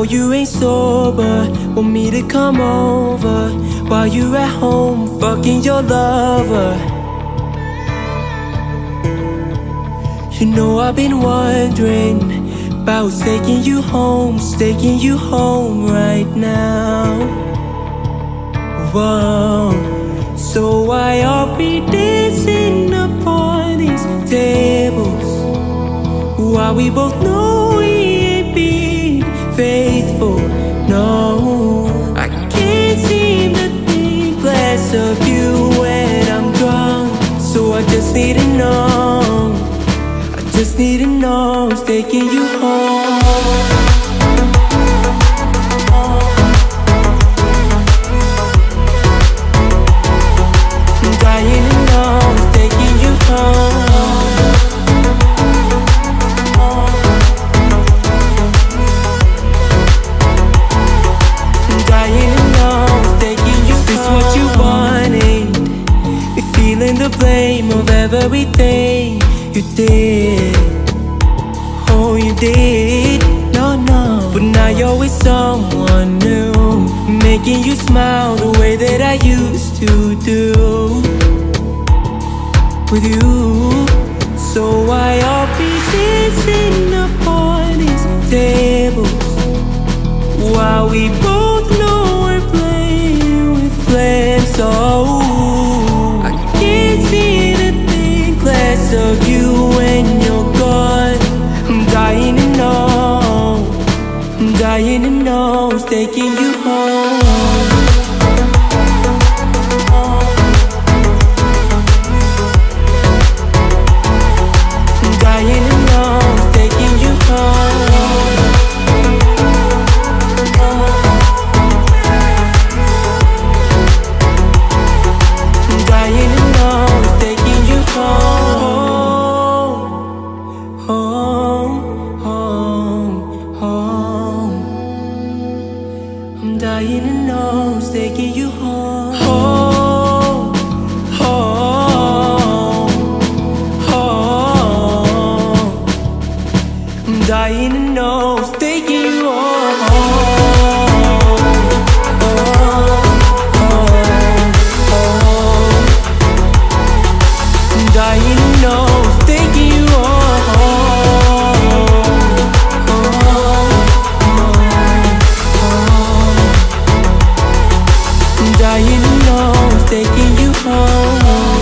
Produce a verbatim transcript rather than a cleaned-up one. know you ain't sober, want me to come over while you at home fucking your lover. You know I've been wondering about who's taking you home, who's taking you home right now. Whoa. So why are we dancing upon these tables? Why we both know we ain't being faithful, no. I can't seem to think less of you when I'm drunk, so I just need to know, I just need to know who's taking you home. Everything you did, oh you did, no no. But now you're with someone new, making you smile the way that I used to do with you. So why are we dancing upon these tables while we both know we're playing with flames? Oh, I can't see less of you when you're gone. I'm dying to know, I'm dying to know who's taking you home. I'm dying to know who's taking you home. Dying alone, taking you home.